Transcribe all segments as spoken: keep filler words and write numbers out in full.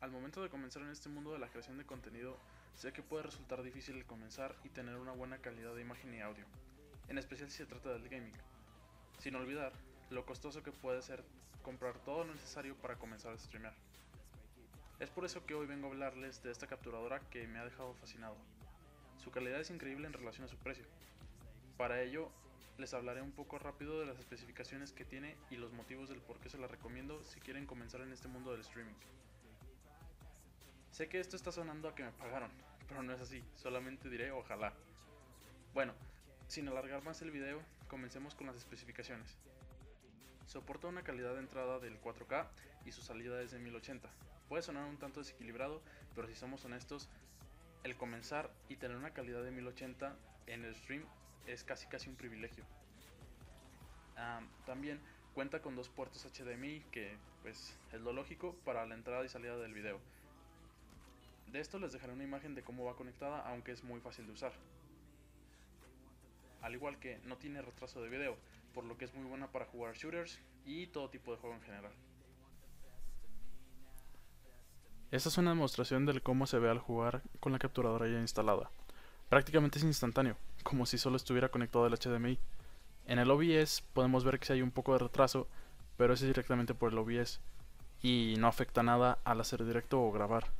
Al momento de comenzar en este mundo de la creación de contenido, sé que puede resultar difícil el comenzar y tener una buena calidad de imagen y audio, en especial si se trata del gaming, sin olvidar lo costoso que puede ser comprar todo lo necesario para comenzar a streamear. Es por eso que hoy vengo a hablarles de esta capturadora que me ha dejado fascinado. Su calidad es increíble en relación a su precio. Para ello, les hablaré un poco rápido de las especificaciones que tiene y los motivos del por qué se la recomiendo si quieren comenzar en este mundo del streaming. Sé que esto está sonando a que me pagaron, pero no es así, solamente diré ojalá. Bueno, sin alargar más el video, comencemos con las especificaciones. Soporta una calidad de entrada del cuatro K y su salida es de mil ochenta. Puede sonar un tanto desequilibrado, pero si somos honestos, el comenzar y tener una calidad de mil ochenta en el stream es casi casi un privilegio. Um, también cuenta con dos puertos H D M I, que pues es lo lógico para la entrada y salida del video. De esto les dejaré una imagen de cómo va conectada, aunque es muy fácil de usar. Al igual que no tiene retraso de video, por lo que es muy buena para jugar shooters y todo tipo de juego en general. Esta es una demostración del cómo se ve al jugar con la capturadora ya instalada. Prácticamente es instantáneo, como si solo estuviera conectado al H D M I. En el O B S podemos ver que sí hay un poco de retraso, pero ese es directamente por el O B S, y no afecta nada al hacer directo o grabar.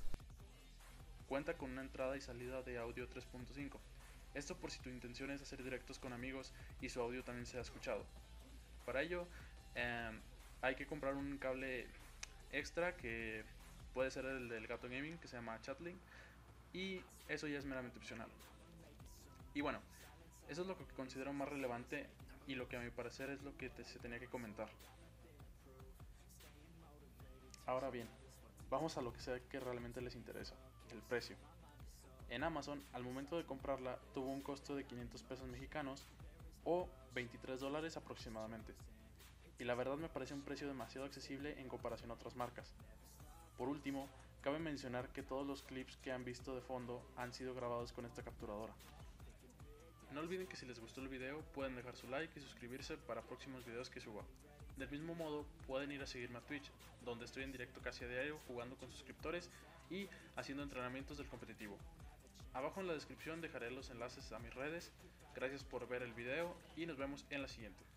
Cuenta con una entrada y salida de audio tres punto cinco, esto por si tu intención es hacer directos con amigos y su audio también sea escuchado. Para ello, eh, hay que comprar un cable extra que puede ser el del Gato Gaming, que se llama Chat Link, y eso ya es meramente opcional. Y bueno, eso es lo que considero más relevante y lo que a mi parecer es lo que te, se tenía que comentar. Ahora bien, vamos a lo que sea que realmente les interesa, el precio. En Amazon, al momento de comprarla, tuvo un costo de quinientos pesos mexicanos o veintitrés dólares aproximadamente. Y la verdad me parece un precio demasiado accesible en comparación a otras marcas. Por último, cabe mencionar que todos los clips que han visto de fondo han sido grabados con esta capturadora. No olviden que si les gustó el video, pueden dejar su like y suscribirse para próximos videos que suba. Del mismo modo, pueden ir a seguirme a Twitch, donde estoy en directo casi a diario jugando con suscriptores y haciendo entrenamientos del competitivo. Abajo en la descripción dejaré los enlaces a mis redes. Gracias por ver el video y nos vemos en la siguiente.